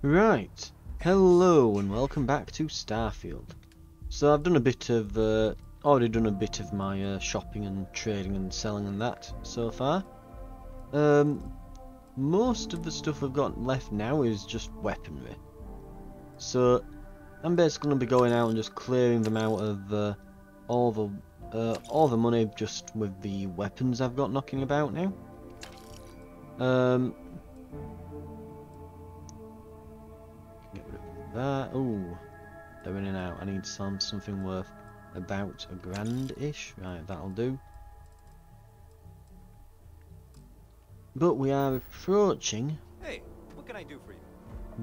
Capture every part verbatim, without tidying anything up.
Right, hello and welcome back to Starfield. So I've done a bit of, uh, already done a bit of my uh, shopping and trading and selling and that so far. Um, most of the stuff I've got left now is just weaponry. So I'm basically going to be going out and just clearing them out of uh, all the uh, all the money just with the weapons I've got knocking about now. Um, get rid of that. Ooh, they're in and out. I need some something worth about a grand-ish. Right, that'll do. But we are approaching. Hey, what can I do for you?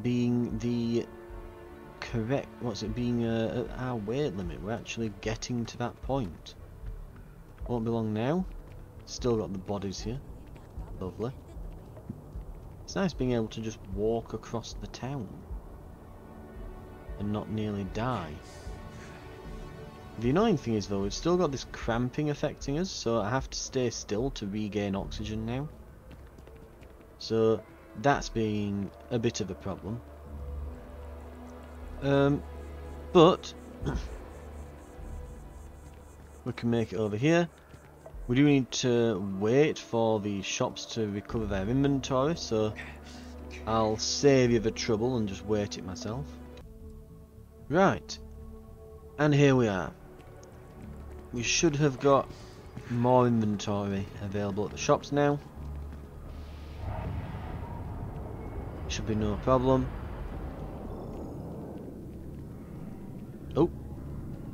Being the correct. What's it? Being uh, at our weight limit. We're actually getting to that point. Won't be long now. Still got the bodies here. Lovely. It's nice being able to just walk across the town and not nearly die. The annoying thing is though, we've still got this cramping affecting us, so I have to stay still to regain oxygen now. So that's being a bit of a problem. Um, but we can make it over here. We do need to wait for the shops to recover their inventory, so I'll save you the trouble and just wait it myself. Right, and here we are. We should have got more inventory available at the shops now. Should be no problem. Oh,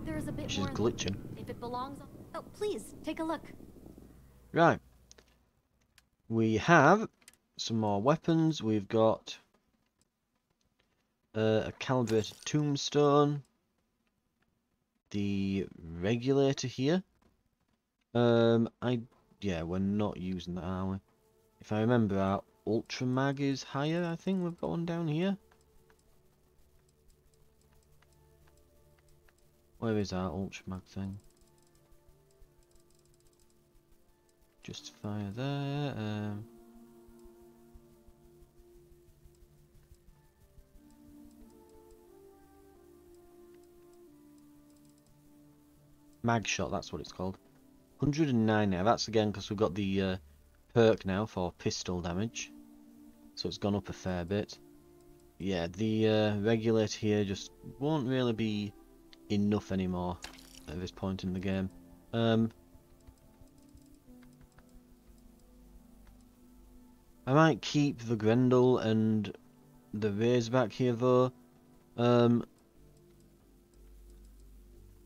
there's a bit she's more glitching. If it belongs on... Oh, please, take a look. Right. We have some more weapons. We've got uh, a calibrated tombstone. The regulator here. Um, I... Yeah, we're not using that, are we? If I remember, our ultra mag is higher, I think. We've got one down here. Where is our ultra mag thing? Justifier there. Um, mag shot, that's what it's called. one hundred and nine now. That's again because we've got the uh, perk now for pistol damage, so it's gone up a fair bit. Yeah, the uh, regulator here just won't really be enough anymore at this point in the game. Um, I might keep the Grendel and the Razorback here though. Um,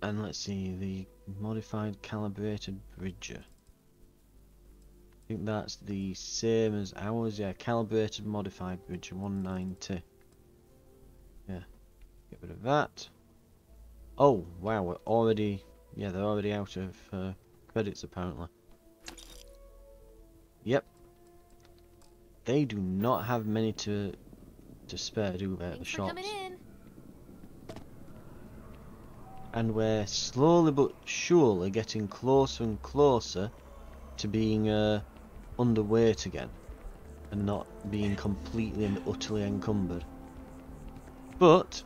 and let's see, the modified calibrated bridger. I think that's the same as ours, yeah, calibrated modified bridger, one ninety. Yeah, get rid of that. Oh, wow, we're already, yeah, they're already out of uh, credits apparently. Yep. They do not have many to to spare, do they, at the shops? And we're slowly but surely getting closer and closer to being uh, underweight again, and not being completely and utterly encumbered. But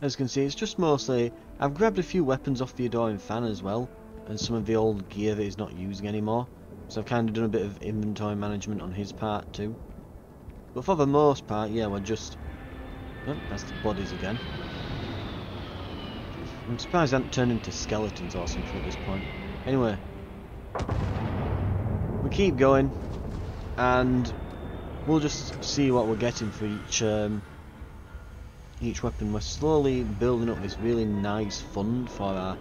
as you can see, it's just mostly I've grabbed a few weapons off the adoring fan as well, and some of the old gear that he's not using anymore. So I've kind of done a bit of inventory management on his part too. But for the most part, yeah, we're just... Oh, that's the bodies again. I'm surprised they haven't turned into skeletons or something at this point. Anyway. We keep going. And we'll just see what we're getting for each, um, each weapon. We're slowly building up this really nice fund for our...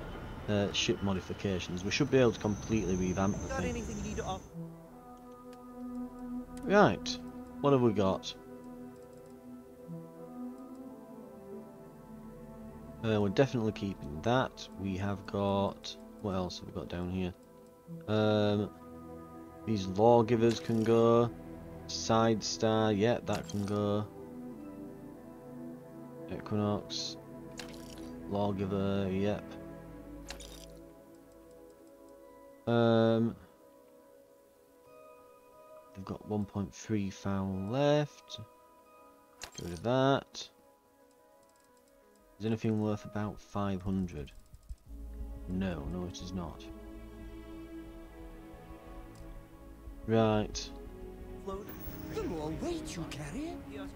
Uh, ship modifications. We should be able to completely revamp the thing. You need to... Right, what have we got? Uh, we're definitely keeping that. We have got... What else have we got down here? Um, these lawgivers can go. Side star, yeah, that can go. Equinox. Lawgiver, yep. Um, they've got one point three foul left. Get rid of that. Is anything worth about five hundred? No, no it is not. Right. The more weight you carry,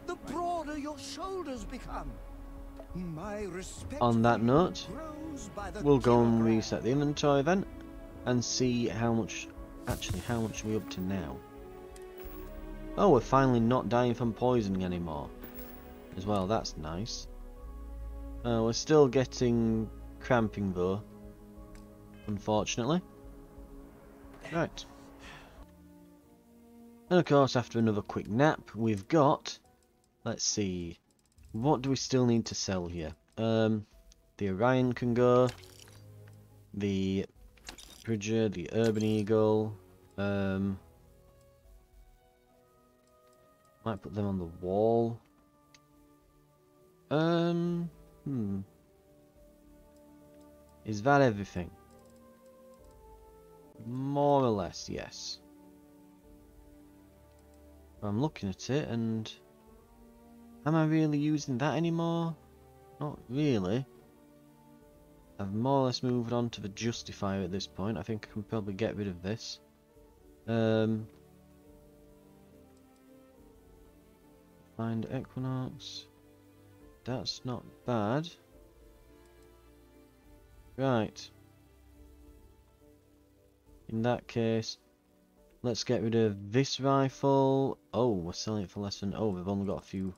the broader your shoulders become. My respect on that note, we'll go and reset the inventory then, and see how much, actually how much are we up to now. Oh, we're finally not dying from poisoning anymore. As well, that's nice. Uh, we're still getting cramping though, unfortunately. Right. And of course, after another quick nap, we've got, let's see, what do we still need to sell here? Um, the Orion can go, the Bridger, the Urban Eagle, um, might put them on the wall. Um, hmm. Is that everything? More or less, yes. I'm looking at it and am I really using that anymore? Not really. I've more or less moved on to the Justifier at this point. I think I can probably get rid of this. Um, find Equinox. That's not bad. Right. In that case, let's get rid of this rifle. Oh, we're selling it for less than... Oh, we've only got a few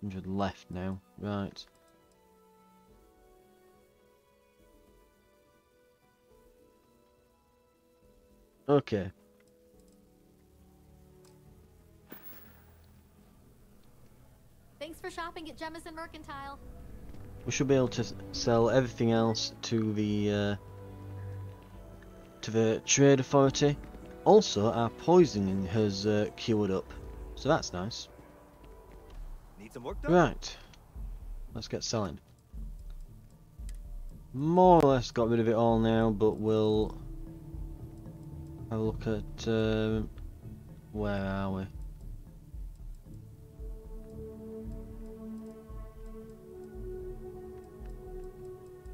hundred left now. Right. Okay. Thanks for shopping at Jemison Mercantile. We should be able to sell everything else to the uh, to the Trade Authority. Also, our poisoning has uh, cured up, so that's nice. Need some work done? Right, let's get selling. More or less got rid of it all now, but we'll have a look at uh, where are we?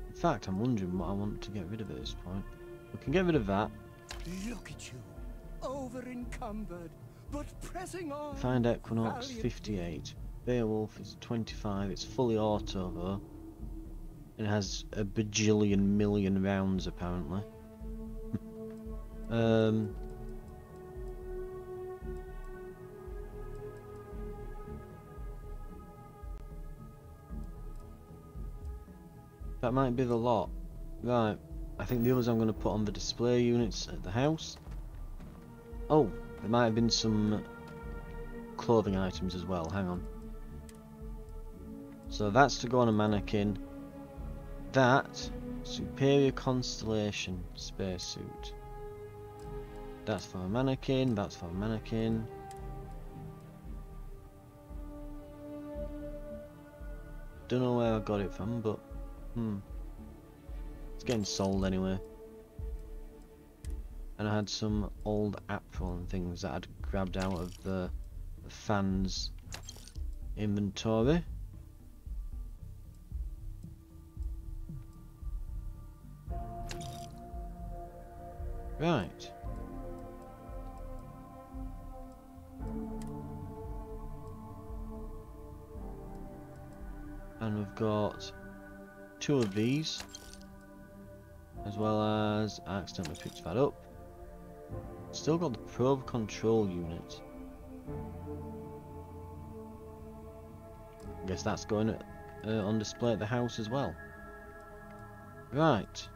In fact, I'm wondering what I want to get rid of at this point. We can get rid of that. Look at you. Over-encumbered, but pressing on. Find Equinox fifty-eight. Beowulf is twenty-five. It's fully auto though. It has a bajillion million rounds apparently. um. That might be the lot. Right. I think the others I'm going to put on the display units at the house. Oh, there might have been some clothing items as well, hang on. So that's to go on a mannequin. That, Superior Constellation spacesuit. That's for a mannequin, that's for a mannequin. Don't know where I got it from, but hmm. It's getting sold anyway. And I had some old apparel and things that I'd grabbed out of the, the fans' inventory. Right. And we've got two of these. As well as, I accidentally picked that up. Still got the probe control unit. I guess that's going uh, on display at the house as well. Right.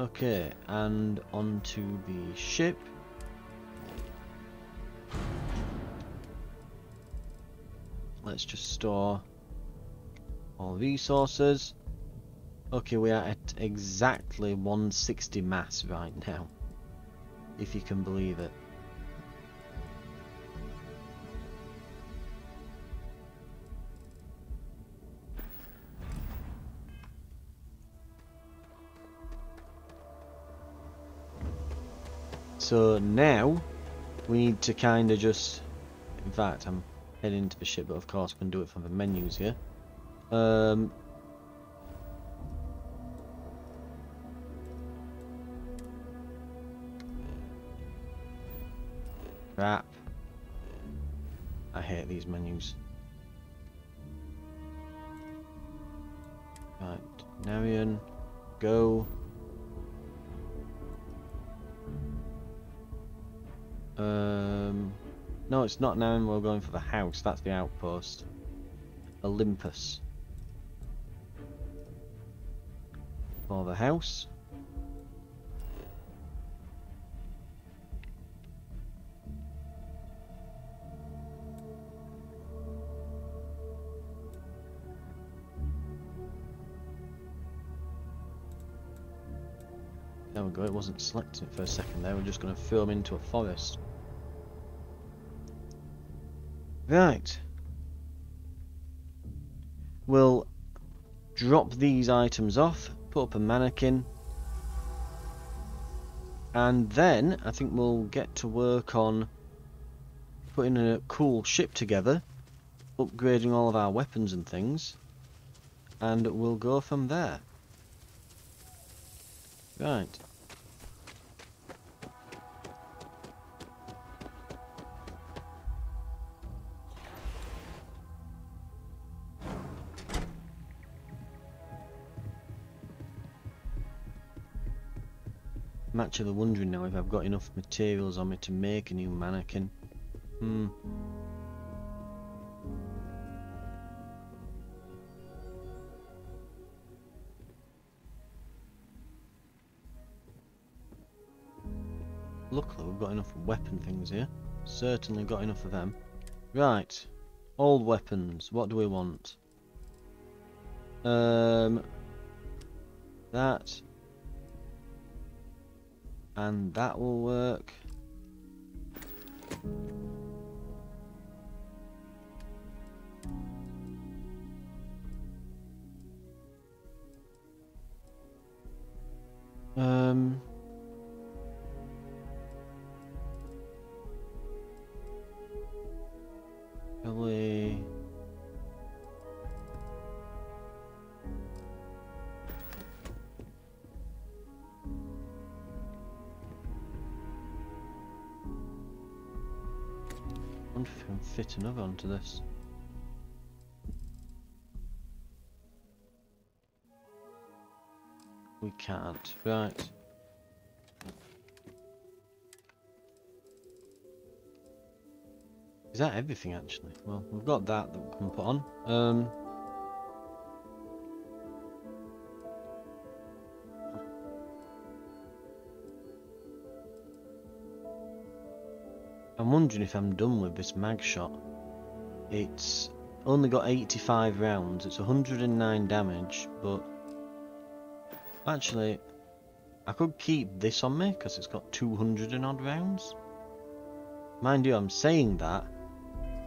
Okay, and onto the ship. Let's just store all resources. Okay, we are at exactly one sixty mass right now, if you can believe it. So now we need to kind of just, in fact I'm heading into the ship, but of course we can do it from the menus here. Um, crap. I hate these menus. Right, Narion, go. Um, no, it's not Narion, we're going for the house, that's the outpost. Olympus. For the house. There we go, it wasn't selecting it for a second there, we're just going to throw them into a forest. Right. We'll drop these items off, put up a mannequin, and then I think we'll get to work on putting a cool ship together, upgrading all of our weapons and things, and we'll go from there. Right. I'm actually wondering now if I've got enough materials on me to make a new mannequin. Hmm. Luckily we've got enough weapon things here. Certainly got enough of them. Right. Old weapons. What do we want? Um. That. And that will work. Um. Probably. I wonder if I can fit another onto this. We can't, right. Is that everything actually? Well, we've got that that we can put on. Um, I'm wondering if I'm done with this mag shot. It's only got eighty-five rounds, it's one hundred and nine damage, but actually I could keep this on me because it's got two hundred and odd rounds. Mind you, I'm saying that,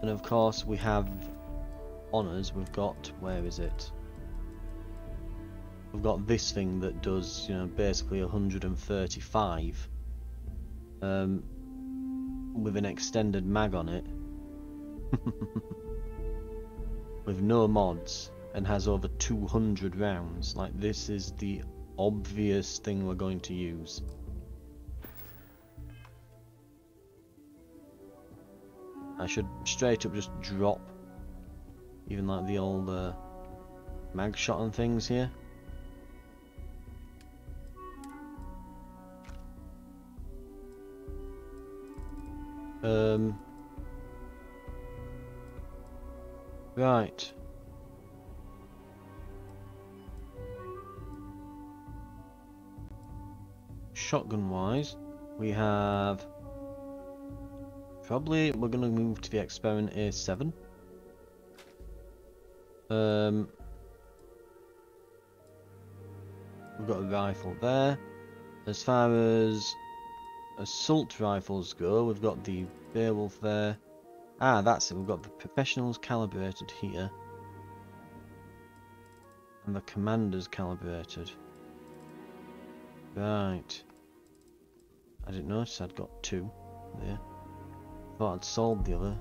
and of course we have on us, we've got, where is it? We've got this thing that does, you know, basically one hundred and thirty-five. Um, with an extended mag on it with no mods and has over two hundred rounds. Like, this is the obvious thing we're going to use. I should straight up just drop even like the old uh, mag shot and things here. Um, right. Shotgun wise, we have probably we're going to move to the experiment A seven. Um, we've got a rifle there. As far as assault rifles go, we've got the Beowulf there. Ah, that's it, we've got the professionals calibrated here and the commanders calibrated. Right, I I didn't notice I'd got two there. Thought I'd solved the other.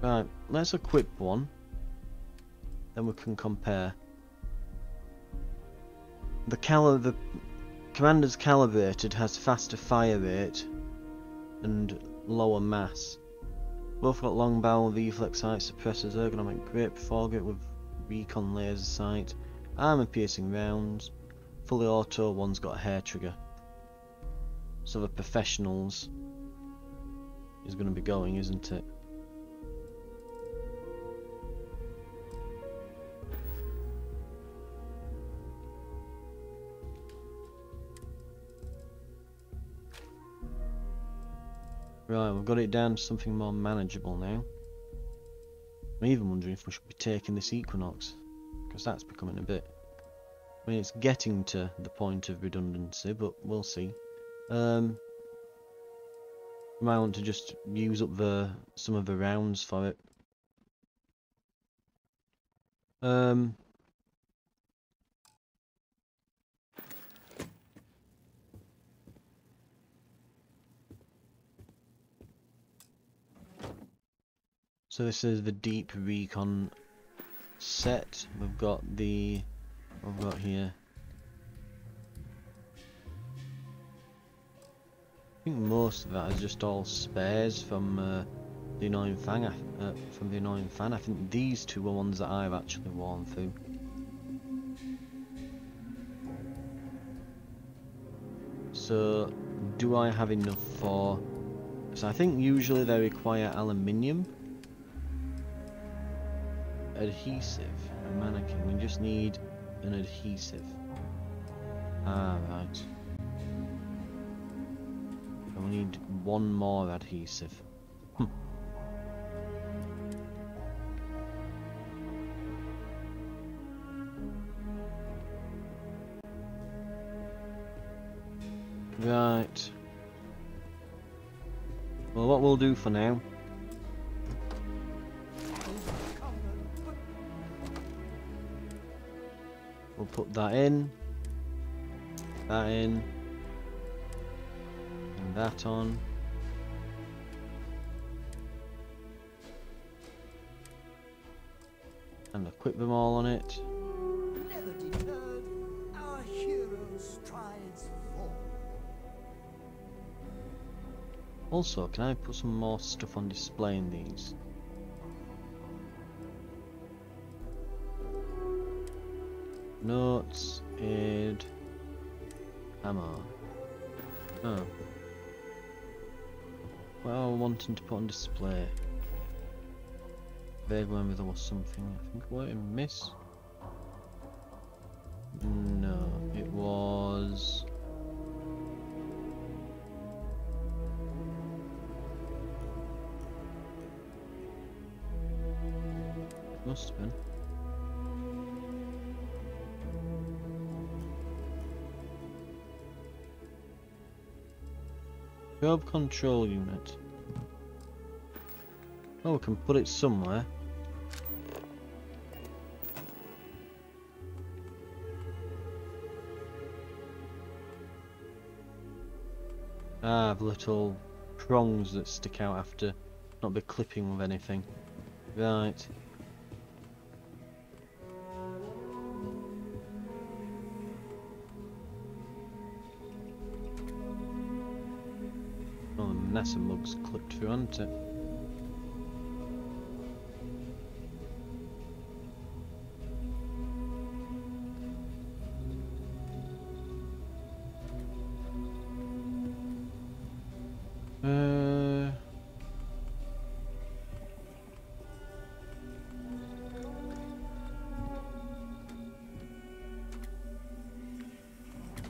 Right, let's equip one. Then we can compare. The cali the commander's calibrated has faster fire rate and lower mass. Both got long barrel, reflex sight, suppressors, ergonomic grip, foregrip with recon laser sight, armor piercing rounds, fully auto, one's got a hair trigger. So the professionals is going to be going, isn't it? Right, we've got it down to something more manageable now. I'm even wondering if we should be taking this Equinox, because that's becoming a bit... I mean, it's getting to the point of redundancy, but we'll see. Um, we might want to just use up the some of the rounds for it. Um, So this is the deep recon set. We've got the what we've got here. I think most of that is just all spares from uh, the annoying fan. Uh, from the annoying fan, I think these two are ones that I've actually worn through. So, do I have enough for? So I think usually they require aluminium. Adhesive, a mannequin, we just need an adhesive. Ah, right. And we need one more adhesive. Hm. Right. Well, what we'll do for now. Put that in, that in, and that on. And equip them all on it. Never deterred, our heroes' strides fall. Also, can I put some more stuff on display in these? Notes, aid, ammo. Oh. What are we wanting to put on display? Vague remember there was something, I think. What did I miss? No, it was. It must have been. Job control unit. Oh, we can put it somewhere. Ah, I have little prongs that stick out after, not be clipping with anything. Right. NASA mugs clipped through, aren't it? Uh,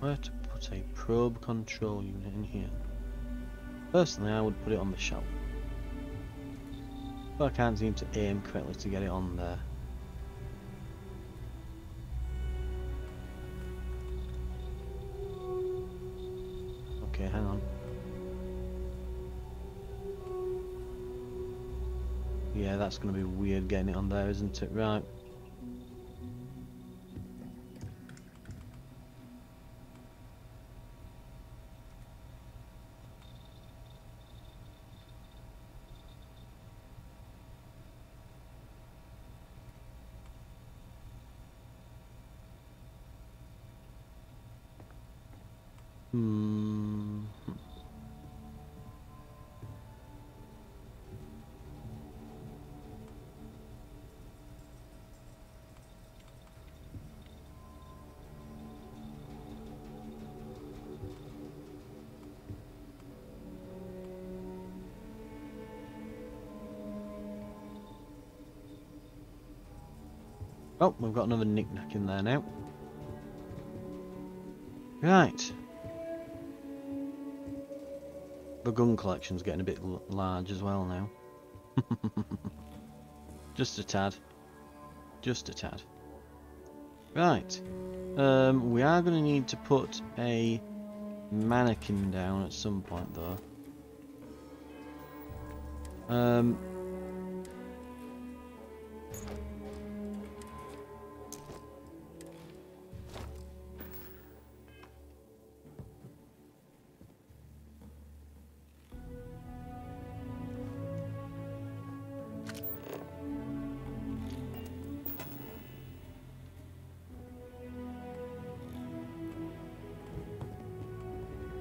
where to put a probe control unit in here? Personally, I would put it on the shelf, but I can't seem to aim correctly to get it on there. Okay, hang on. Yeah, that's going to be weird getting it on there, isn't it? Right. Hmm. Oh, we've got another knick-knack in there now. Right. The gun collection's getting a bit l large as well now. Just a tad. Just a tad. Right. Um, we are going to need to put a mannequin down at some point, though. Um...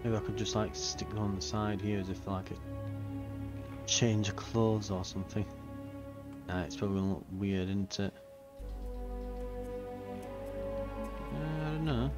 Maybe I could just like stick them on the side here as if like a change of clothes or something. Nah, it's probably gonna look weird, isn't it? Uh, I don't know.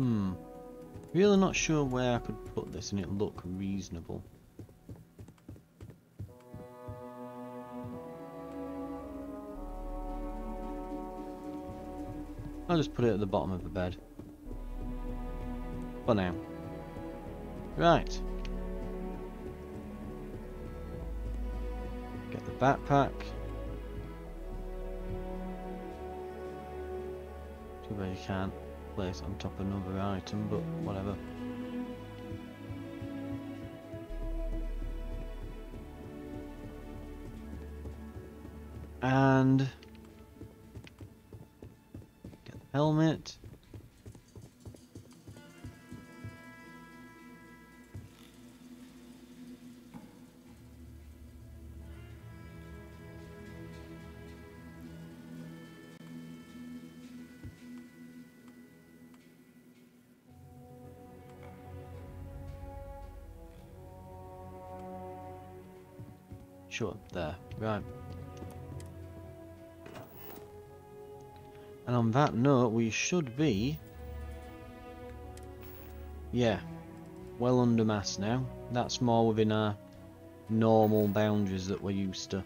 Hmm. Really not sure where I could put this and it look reasonable. I'll just put it at the bottom of the bed. For now. Right. Get the backpack. Do where you can. Place on top of another item, but whatever. And get the helmet. Sure, there, right. And on that note, we should be, yeah, well under mass now. That's more within our normal boundaries that we're used to.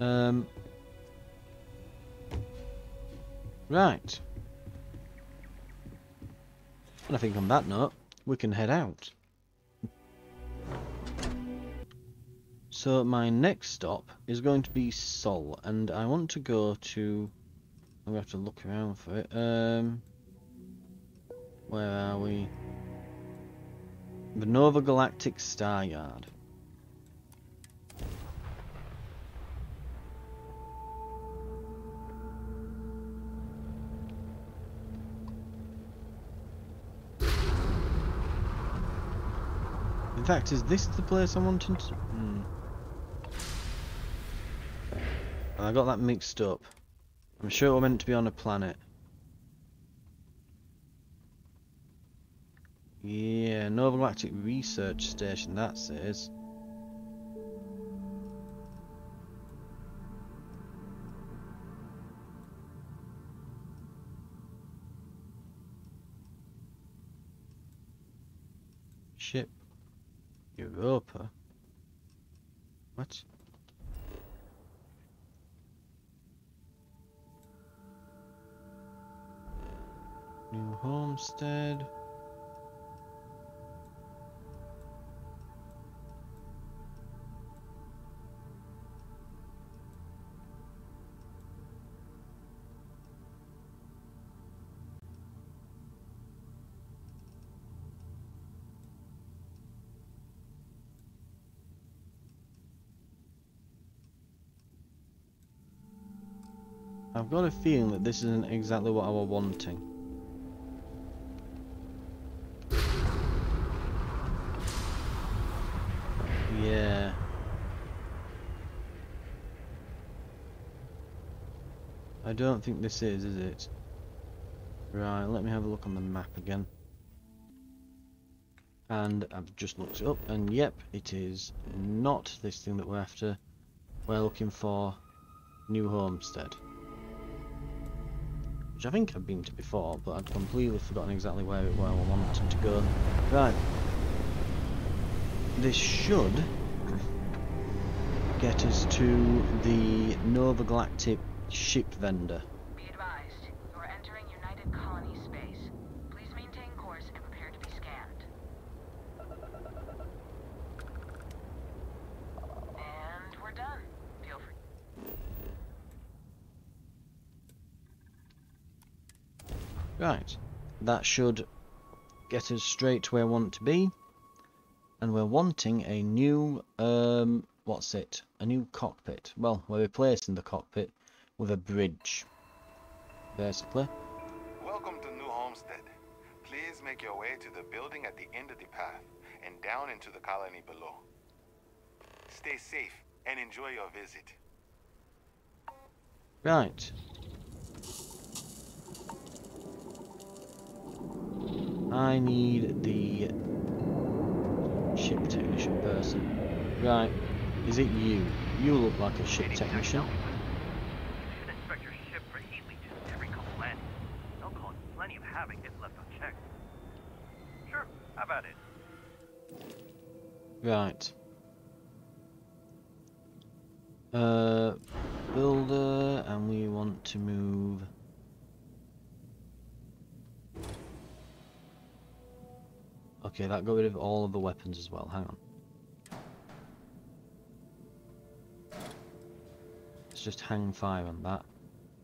Um, right. And I think on that note, we can head out. So my next stop is going to be Sol, and I want to go to... I'm going to have to look around for it. Um, where are we? The Nova Galactic Star Yard. In fact, is this the place I wanted to... Hmm. I got that mixed up. I'm sure we're meant to be on a planet. Yeah, Nova Galactic Research Station, that says. Ship. Europa? What? New Homestead. I've got a feeling that this isn't exactly what I was wanting. Yeah. I don't think this is, is it? Right, let me have a look on the map again. And I've just looked it up, and yep, it is not this thing that we're after. We're looking for New Homestead. Which I think I've been to before, but I'd completely forgotten exactly where, it, where I wanted to go. Right. This should get us to the Nova Galactic ship vendor. Be advised, you are entering United Colonies space. Please maintain course and prepare to be scanned. And we're done. Feel free. Right. That should get us straight to where I want to be. And we're wanting a new, um, what's it? A new cockpit. Well, we're replacing the cockpit with a bridge, basically. Welcome to New Homestead. Please make your way to the building at the end of the path and down into the colony below. Stay safe and enjoy your visit. Right. I need the ship technician person. Right, is it you? You look like a ship technician. You should inspect your ship for heat leeches every couple landings. They'll cause plenty of havoc if left unchecked. Sure, how about it? Right. Uh, builder, and we want to move. Okay, that got rid of all of the weapons as well, hang on. Let's just hang fire on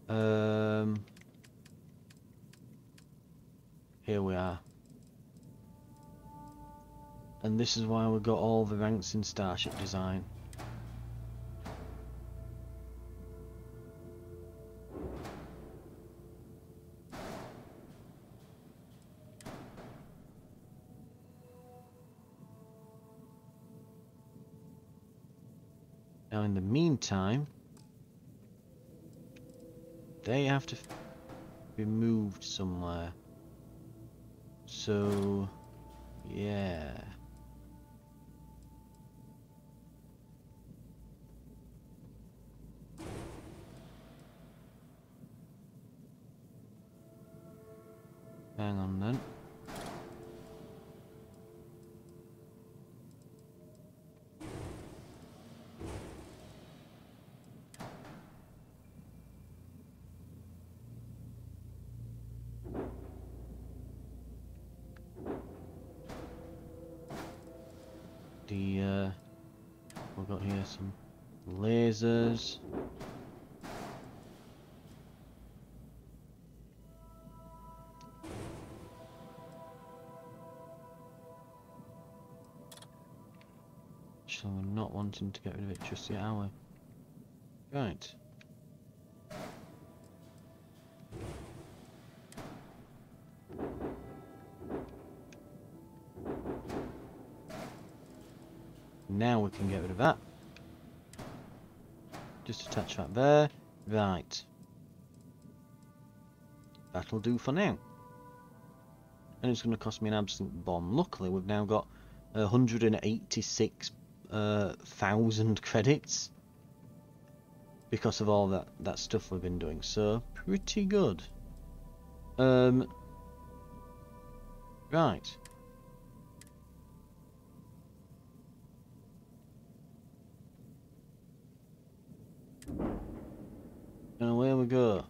that. Um, here we are. And this is why we got all the ranks in Starship Design. Now in the meantime, they have to be moved somewhere. So, yeah. Hang on then. The, uh, we've got here some lasers. So we're not wanting to get rid of it just yet, are we? Right. Now we can get rid of that. Just attach that there. Right. That'll do for now. And it's going to cost me an absolute bomb. Luckily, we've now got one hundred eighty-six thousand uh, credits because of all that, that stuff we've been doing. So, pretty good. Um, right. And away we go.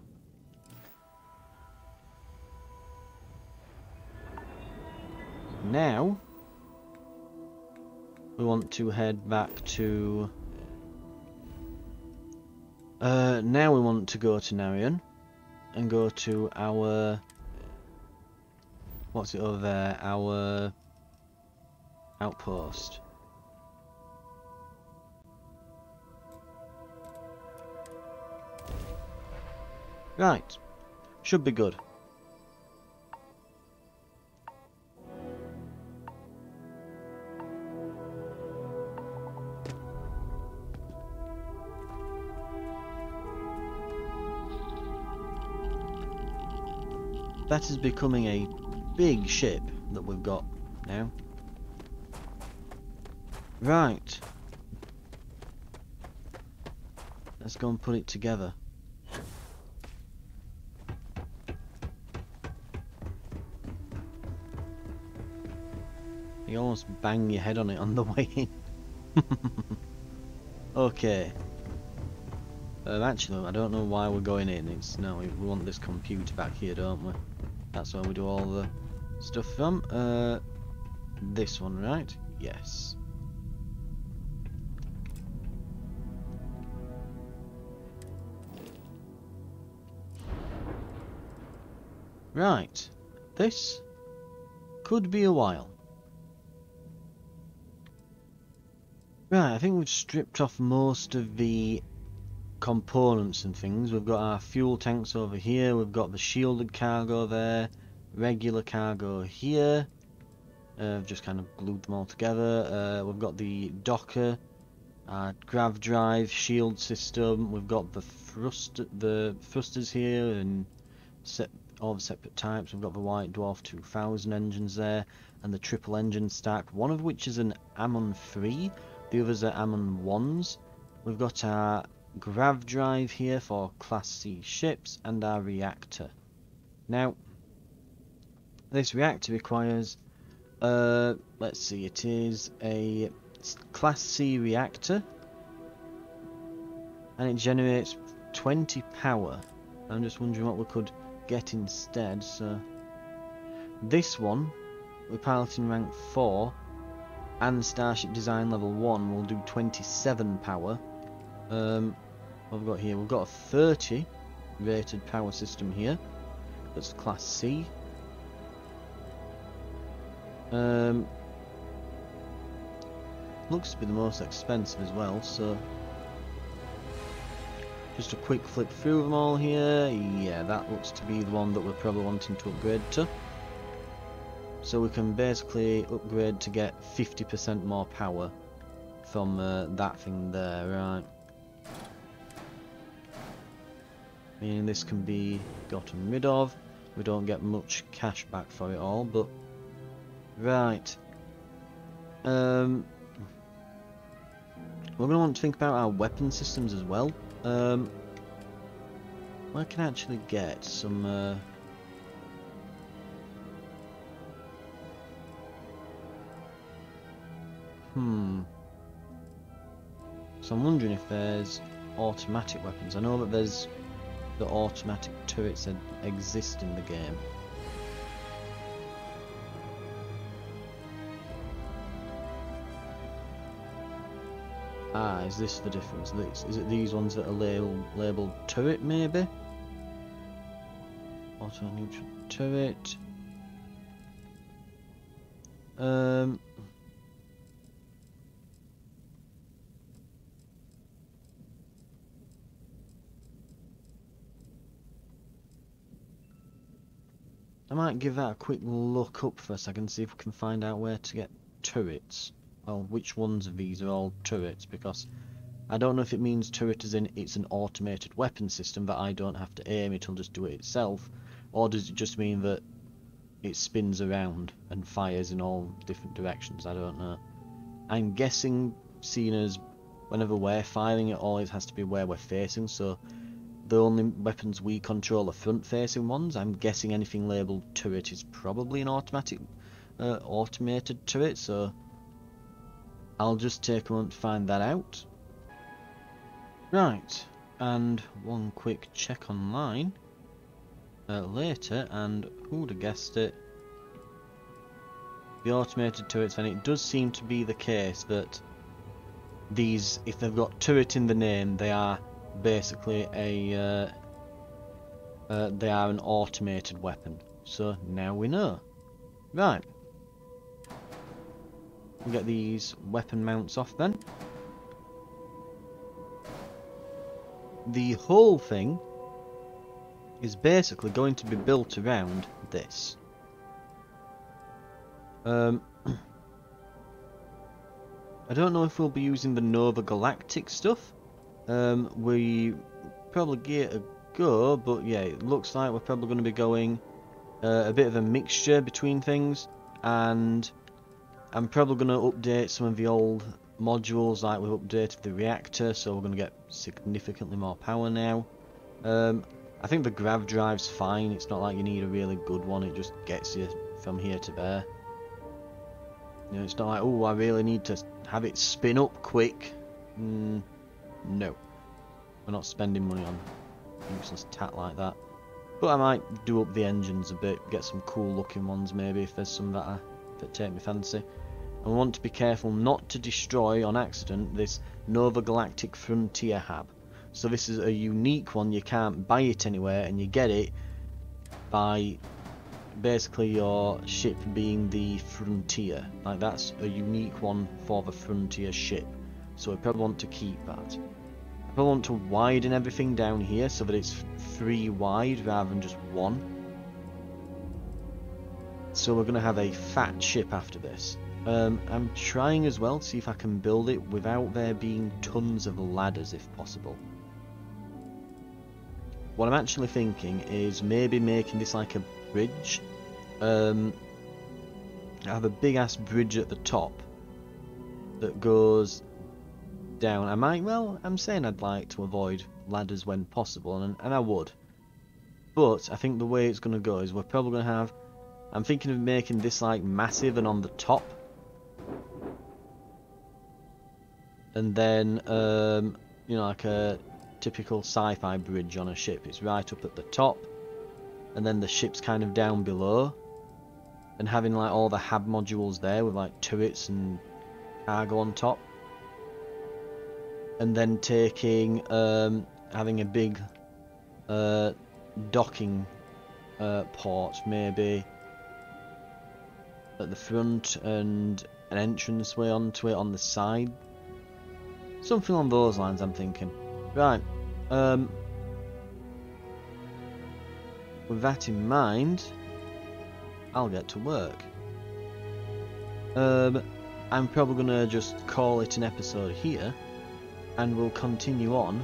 Now, we want to head back to... Uh, now we want to go to Narion and go to our... What's it over there? Our outpost. Right. Should be good. That is becoming a big ship that we've got now. Right. Let's go and put it together. You almost bang your head on it on the way in. Okay. Um, actually, I don't know why we're going in. It's no, we want this computer back here, don't we? That's where we do all the stuff from. Uh, this one, right? Yes. Right. This could be a while. Right, I think we've stripped off most of the components and things. We've got our fuel tanks over here, we've got the shielded cargo there, regular cargo here. Uh, I've just kind of glued them all together. Uh, we've got the docker, our grav drive, shield system. We've got the thrust, the thrusters here, and set, all the separate types. We've got the White Dwarf two thousand engines there, and the triple engine stack, one of which is an Ammon three, the others are Ammon ones. We've got our grav drive here for Class C ships and our reactor. Now, this reactor requires, uh, let's see, it is a Class C reactor and it generates twenty power. I'm just wondering what we could get instead. So, this one, we're piloting rank four and Starship Design level one, will do twenty-seven power. Um, what have we got here? We've got a thirty rated power system here. That's Class C. Um, looks to be the most expensive as well, so just a quick flip through them all here. Yeah, that looks to be the one that we're probably wanting to upgrade to. So we can basically upgrade to get fifty percent more power from uh, that thing there, right? Meaning this can be gotten rid of. We don't get much cash back for it all, but right. Um, we're going to want to think about our weapon systems as well. Um, I can actually get some. Uh, hmm. So I'm wondering if there's automatic weapons. I know that there's the automatic turrets that exist in the game. Ah, is this the difference? Is it these ones that are labeled, labeled turret, maybe? Auto-neutral turret. Um... I might give that a quick look up for a second, see if we can find out where to get turrets. Well, which ones of these are all turrets, because I don't know if it means turret as in it's an automated weapon system that I don't have to aim, it'll just do it itself, or does it just mean that it spins around and fires in all different directions? I don't know. I'm guessing, seeing as whenever we're firing, it always has to be where we're facing, so the only weapons we control are front-facing ones. I'm guessing anything labelled turret is probably an automatic, uh, automated turret, so I'll just take a moment to find that out. Right, and one quick check online uh, later, and who'd have guessed it? The automated turrets, and it does seem to be the case that these, if they've got turret in the name, they are basically a uh, uh, they are an automated weapon. So now we know. Right, we'll get these weapon mounts off then. The whole thing is basically going to be built around this. Um, I don't know if we'll be using the Nova Galactic stuff. Um, we probably get a go, but yeah, it looks like we're probably going to be going uh, a bit of a mixture between things, and I'm probably going to update some of the old modules, like we've updated the reactor, so we're going to get significantly more power now. Um, I think the grav drive's fine, it's not like you need a really good one, it just gets you from here to there. You know, it's not like, oh, I really need to have it spin up quick. Mm, no. We're not spending money on useless tat like that. But I might do up the engines a bit, get some cool looking ones maybe, if there's some that, I, that take me fancy. I want to be careful not to destroy on accident this Nova Galactic Frontier Hab. So this is a unique one, you can't buy it anywhere, and you get it by basically your ship being the Frontier. Like, that's a unique one for the Frontier ship, so we probably want to keep that. I probably want to widen everything down here so that it's three wide rather than just one. So we're going to have a fat ship after this. Um, I'm trying as well to see if I can build it without there being tons of ladders if possible. What I'm actually thinking is maybe making this like a bridge. Um, I have a big ass bridge at the top that goes down. I might, well, I'm saying I'd like to avoid ladders when possible, and, and I would. But I think the way it's going to go is we're probably going to have, I'm thinking of making this like massive and on the top. And then, um, you know, like a typical sci-fi bridge on a ship. It's right up at the top, and then the ship's kind of down below. And having like all the hab modules there with like turrets and cargo on top. And then taking, um, having a big uh, docking uh, port, maybe at the front, and an entranceway onto it on the side. Something on those lines, I'm thinking. Right, um, with that in mind, I'll get to work. Um, I'm probably going to just call it an episode here, and we'll continue on,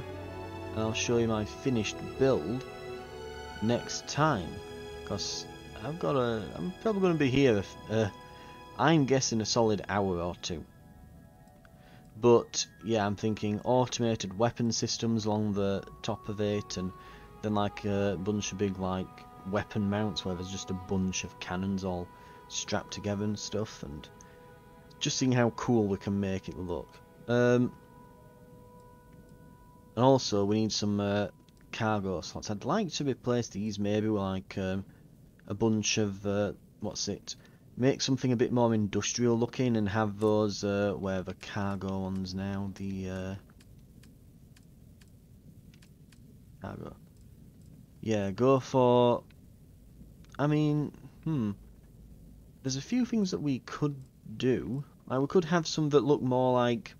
and I'll show you my finished build next time, because I've got a, I'm probably going to be here, if, uh, I'm guessing a solid hour or two. But, yeah, I'm thinking automated weapon systems along the top of it, and then like a bunch of big, like, weapon mounts where there's just a bunch of cannons all strapped together and stuff, and just seeing how cool we can make it look. Um, and also, we need some uh, cargo slots. I'd like to replace these maybe with, like, um, a bunch of, uh, what's it... make something a bit more industrial looking, and have those, uh, where the cargo ones now, the, uh, cargo. Yeah, go for, I mean, hmm, there's a few things that we could do. Like, we could have some that look more like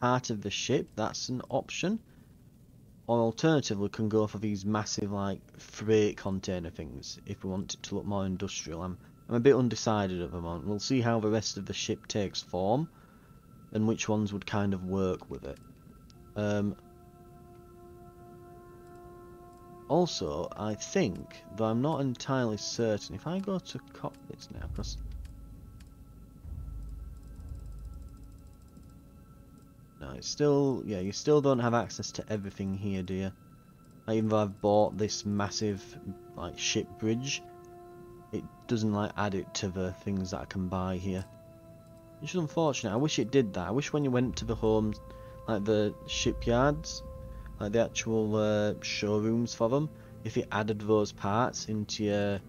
part of the ship, that's an option. Or alternatively, we can go for these massive, like, freight container things, if we want it to look more industrial. I'm I'm a bit undecided at the moment. We'll see how the rest of the ship takes form, and which ones would kind of work with it. Um, also, I think, though I'm not entirely certain, if I go to cockpits now, because no, it's still, yeah, you still don't have access to everything here, do you? Like, even though I've bought this massive, like, ship bridge, it doesn't like add it to the things that I can buy here, which is unfortunate. I wish it did that. I wish when you went to the homes, like the shipyards, like the actual uh, showrooms for them, if it added those parts into your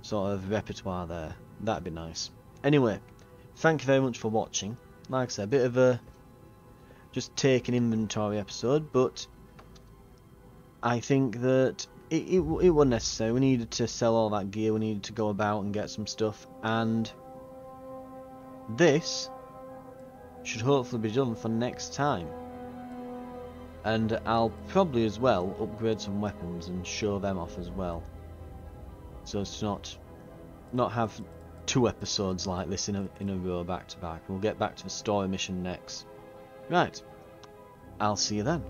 sort of repertoire there, that'd be nice. Anyway, thank you very much for watching. Like I said, a bit of a just take an inventory episode, but I think that It, it, it wasn't necessary. We needed to sell all that gear, we needed to go about and get some stuff, and this should hopefully be done for next time. And I'll probably as well upgrade some weapons and show them off as well. So it's not not have two episodes like this in a in a row back to back. We'll get back to the story mission next. Right. I'll see you then.